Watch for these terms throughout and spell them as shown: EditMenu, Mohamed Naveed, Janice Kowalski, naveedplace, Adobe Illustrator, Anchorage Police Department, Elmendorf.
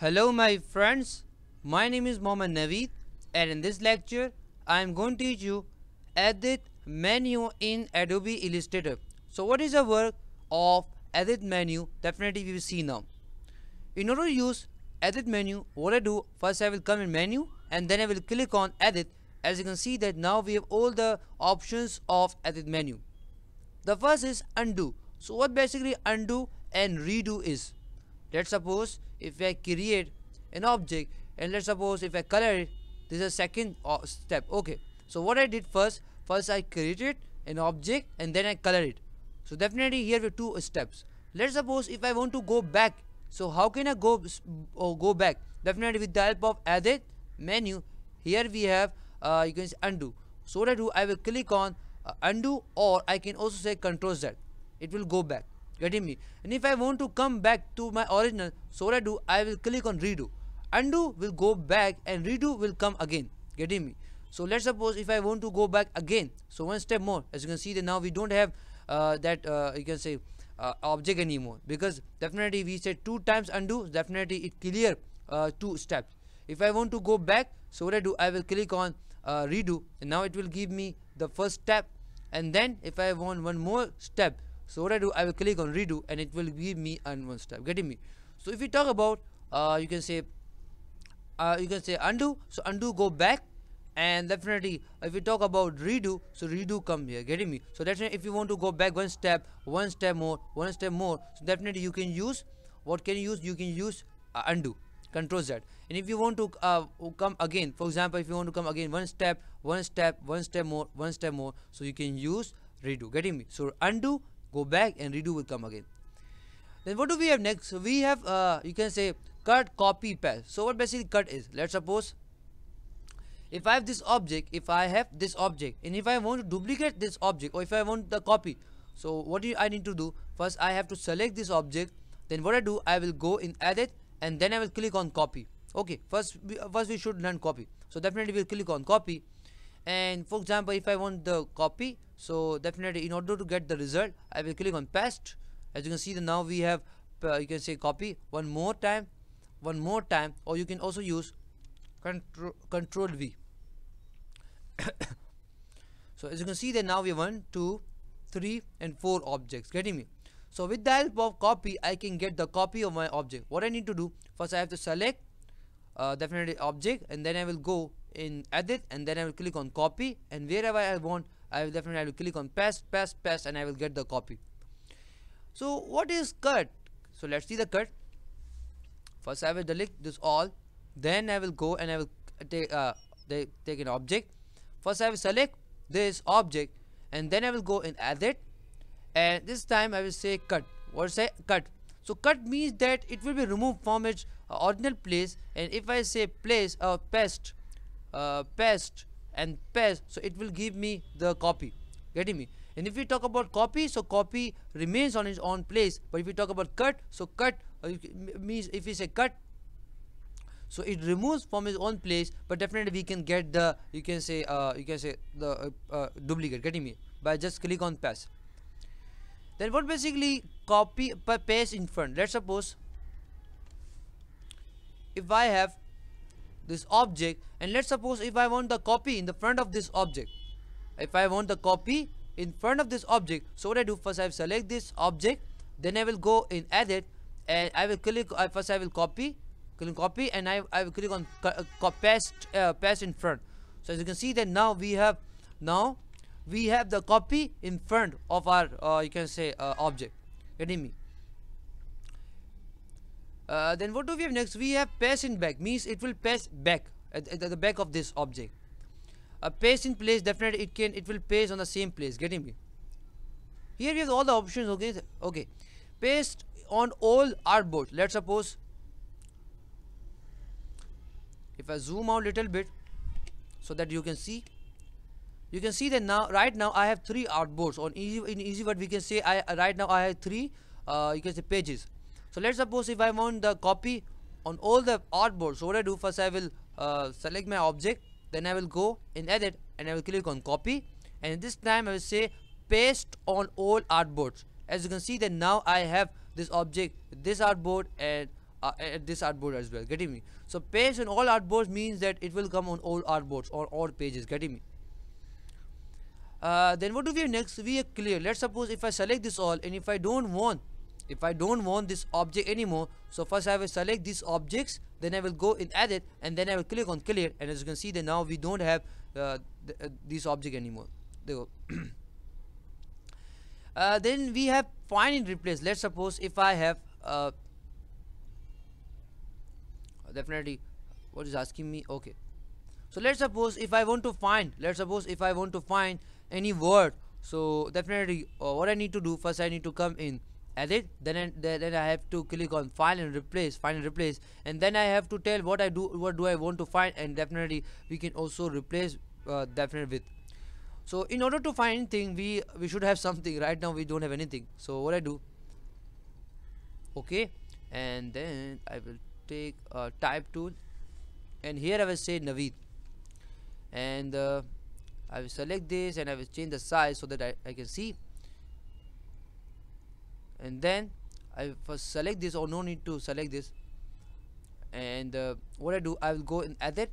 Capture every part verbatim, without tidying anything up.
Hello my friends, my name is Mohamed Naveed, and in this lecture I am going to teach you edit menu in Adobe Illustrator. So what is the work of edit menu? Definitely we will see now. In order to use edit menu, what I do, first I will come in menu and then I will click on edit. As you can see that now we have all the options of edit menu. The first is undo. So what basically undo and redo is, let's suppose if I create an object and let's suppose if I color it, this is a second step. Okay, so what I did first, first I created an object and then I color it. So definitely here we have two steps. Let's suppose if I want to go back, so how can I go or go back? Definitely with the help of edit menu, here we have uh, you can say undo. So what I do, I will click on uh, undo, or I can also say control Z. It will go back, getting me? And if I want to come back to my original, so what I do, I will click on redo. Undo will go back and redo will come again, getting me? So let's suppose if I want to go back again, so one step more. As you can see that now we don't have uh, that uh, you can say uh, object anymore, because definitely we said two times undo, definitely it clear uh, two steps. If I want to go back, so what I do, I will click on uh, redo, and now it will give me the first step. And then if I want one more step, so what I do, I will click on redo and it will give me one step, getting me? So if we talk about uh, you can say uh, you can say undo, so undo go back, and definitely if we talk about redo, so redo come here, getting me? So definitely if you want to go back one step, one step more, one step more, so definitely you can use, what can you use? You can use uh, undo, control Z. And if you want to uh, come again, for example, if you want to come again one step, one step, one step more, one step more, so you can use redo, getting me? So undo, go back, and redo will come again. Then what do we have next? So we have uh, you can say cut, copy, paste. So what basically cut is, let's suppose if I have this object, if I have this object, and if I want to duplicate this object, or if I want the copy, so what do you, I need to do? First I have to select this object, then what I do, I will go in edit and then I will click on copy. Okay, first we, first we should learn copy. So definitely we'll click on copy, and for example if I want the copy, so definitely in order to get the result, I will click on paste. As you can see that now we have uh, you can say copy one more time, one more time, or you can also use control control V. So as you can see that now we have one, two, three, and four objects, getting me? So with the help of copy, I can get the copy of my object. What I need to do, first I have to select uh, definitely object, and then I will go in edit and then I will click on copy, and wherever I want, I will definitely I will click on paste, paste, paste, and I will get the copy. So what is cut? So let's see the cut. First I will delete this all, then I will go and I will take uh, take an object. First I will select this object and then I will go in edit, and this time I will say cut. What say? Cut. So cut means that it will be removed from its uh, original place, and if I say place or uh, paste, uh, paste and paste, so it will give me the copy, getting me? And if we talk about copy, so copy remains on its own place. But if we talk about cut, so cut uh, means if we say cut, so it removes from its own place, but definitely we can get the you can say uh, you can say the uh, uh, duplicate, getting me, by just click on paste. Then what basically copy paste in front? Let's suppose if I have this object, and let's suppose if I want the copy in the front of this object, if I want the copy in front of this object, so what I do, first I will select this object, then I will go in edit and I will click, uh, first I will copy, click copy, and I, I will click on uh, paste, uh, paste in front. So as you can see that now we have, now we have the copy in front of our uh, you can say uh, object, getting me? Uh, then what do we have next? We have paste in back, means it will paste back at, at the back of this object. A paste in place, definitely it can, it will paste on the same place, getting me? Here we have all the options. Okay, okay, paste on all artboard. Let's suppose if I zoom out little bit so that you can see, you can see that now right now I have three artboards. On easy, in easy word we can say I right now I have three uh, you can say pages. So let's suppose if I want the copy on all the artboards, so what I do, first I will uh, select my object, then I will go in edit and I will click on copy, and this time I will say paste on all artboards. As you can see that now I have this object, this artboard, and uh, at this artboard as well, getting me? So paste on all artboards means that it will come on all artboards or all pages, getting me? Uh, then what do we have next? We have clear. Let's suppose if I select this all, and if I don't want if I don't want this object anymore, so first I will select these objects, then I will go in edit, and then I will click on clear, and as you can see that now we don't have uh, th uh, this object anymore. There you go. Uh, then we have find and replace. Let's suppose if I have uh, definitely what is asking me. Okay, so let's suppose if I want to find let's suppose if I want to find any word, so definitely uh, what I need to do, first I need to come in edit, then I, then I have to click on find and replace, find and replace, and then I have to tell what I do what do I want to find, and definitely we can also replace uh, definitely with. So in order to find anything, we we should have something. Right now we don't have anything, so what I do, okay, and then I will take a uh, type tool, and here I will say Naveed, and uh, I will select this, and I will change the size so that I, I can see, and then I first select this, or no need to select this, and uh, what I do, I will go in edit,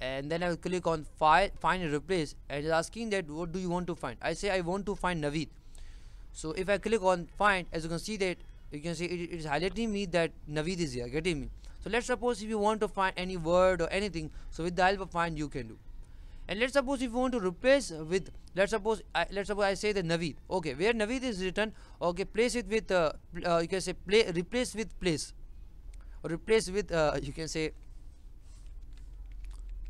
and then I will click on file, find and replace, and it's asking that what do you want to find. I say I want to find Naveed. So if I click on find, as you can see that you can see it is highlighting me that Naveed is here, getting me? So let's suppose if you want to find any word or anything, so with the help of find you can do. And let's suppose if you want to replace with, let's suppose I, let's suppose I say the Naveed, okay, where Naveed is written, okay, place it with uh, uh, you can say play, replace with place, or replace with uh, you can say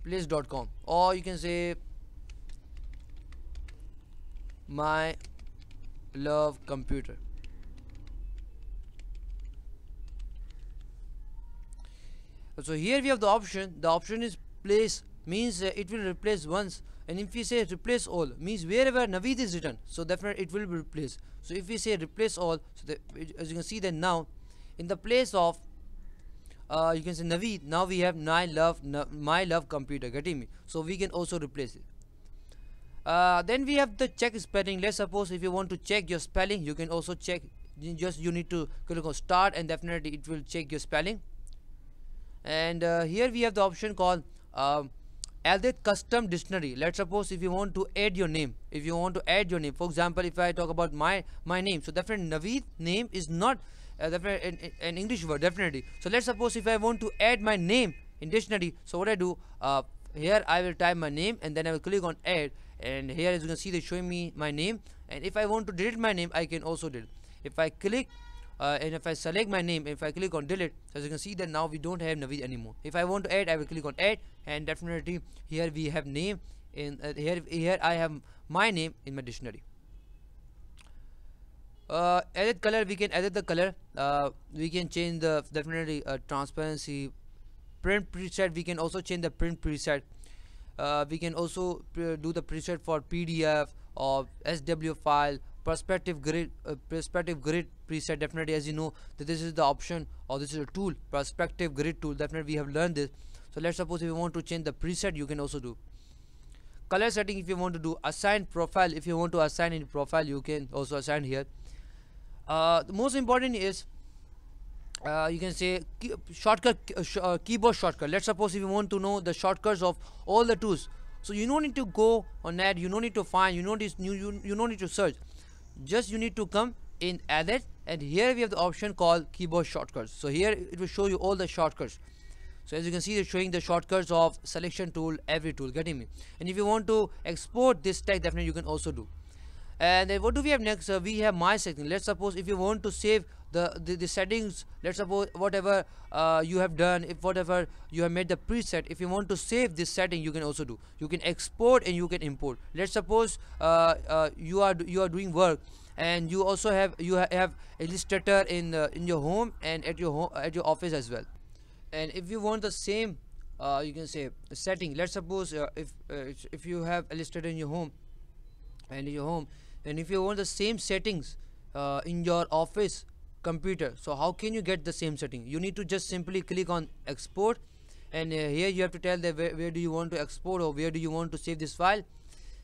place dot com, or you can say my love computer. So here we have the option. The option is place, means uh, it will replace once, and if we say replace all, means wherever Naveed is written, so definitely it will be replaced. So if we say replace all, so that, as you can see that now in the place of Uh, you can say Naveed, now we have my love, my love computer, getting me? So we can also replace it. Uh, then we have the check spelling. Let's suppose if you want to check your spelling, you can also check. You just you need to click on start, and definitely it will check your spelling. And uh, here we have the option called um, edit custom dictionary. Let's suppose if you want to add your name, if you want to add your name, for example, if I talk about my my name, so definitely Naveed name is not Uh, an, an English word, definitely. So let's suppose if I want to add my name in dictionary, so what I do, uh, here I will type my name, and then I will click on add, and here as you can see they're showing me my name, and if I want to delete my name, I can also delete. If I click uh, and if I select my name, if I click on delete, as you can see that now we don't have Naveed anymore. If I want to add, I will click on add, and definitely here we have name in uh, here here I have my name in my dictionary. Uh, edit color, we can edit the color, uh, we can change the definitely uh, transparency, print preset, we can also change the print preset, uh, we can also pre do the preset for P D F or S W file, perspective grid, uh, perspective grid preset, definitely as you know that this is the option, or this is a tool, perspective grid tool, definitely we have learned this. So let's suppose if you want to change the preset, you can also do color setting if you want to do, assign profile, if you want to assign in profile, you can also assign here. Uh, the most important is uh, you can say key, shortcut uh, sh uh, keyboard shortcut. Let's suppose if you want to know the shortcuts of all the tools, so you don't need to go on that, you don't need to find, you don't you, you, you don't need to search, just you need to come in edit, and here we have the option called keyboard shortcuts. So here it will show you all the shortcuts. So as you can see, they're showing the shortcuts of selection tool, every tool, getting me? And if you want to export this text, definitely you can also do. And then what do we have next? Uh, we have my setting. Let's suppose if you want to save the the, the settings, let's suppose whatever uh, you have done, if whatever you have made the preset, if you want to save this setting, you can also do. You can export and you can import. Let's suppose uh, uh, you are you are doing work, and you also have you ha have Illustrator in uh, in your home and at your home, at your office as well. And if you want the same, uh, you can say setting. Let's suppose uh, if uh, if you have Illustrator in your home and in your home. And if you want the same settings uh, in your office computer, so how can you get the same setting? You need to just simply click on export, and uh, here you have to tell that where, where do you want to export, or where do you want to save this file.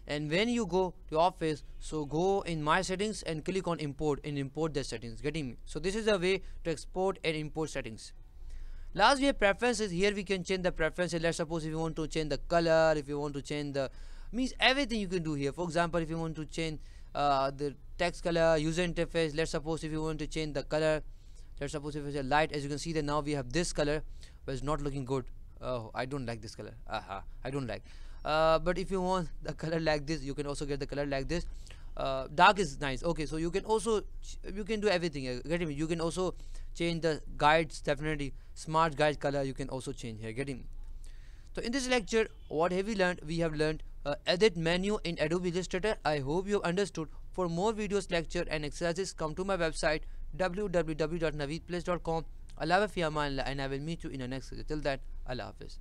And when you go to office, so go in my settings and click on import, and import the settings, getting me? So this is the way to export and import settings. Last we have preferences. Here we can change the preferences. Let's suppose if you want to change the color, if you want to change the, means everything you can do here. For example, if you want to change uh, the text color, user interface, let's suppose if you want to change the color, let's suppose if it's a light, as you can see that now we have this color, but it's not looking good. Oh, I don't like this color. Aha, I don't like. Uh, but if you want the color like this, you can also get the color like this. Uh, dark is nice. Okay, so you can also you can do everything. Uh, getting me? You can also change the guides. Definitely, smart guide color you can also change here. Getting me? So in this lecture, what have we learned? We have learned uh, edit menu in Adobe Illustrator. I hope you have understood. For more videos, lecture, and exercises, come to my website w w w dot naveed place dot com. Allah Hafiz, and I will meet you in the next video. Till that, Allah Hafiz.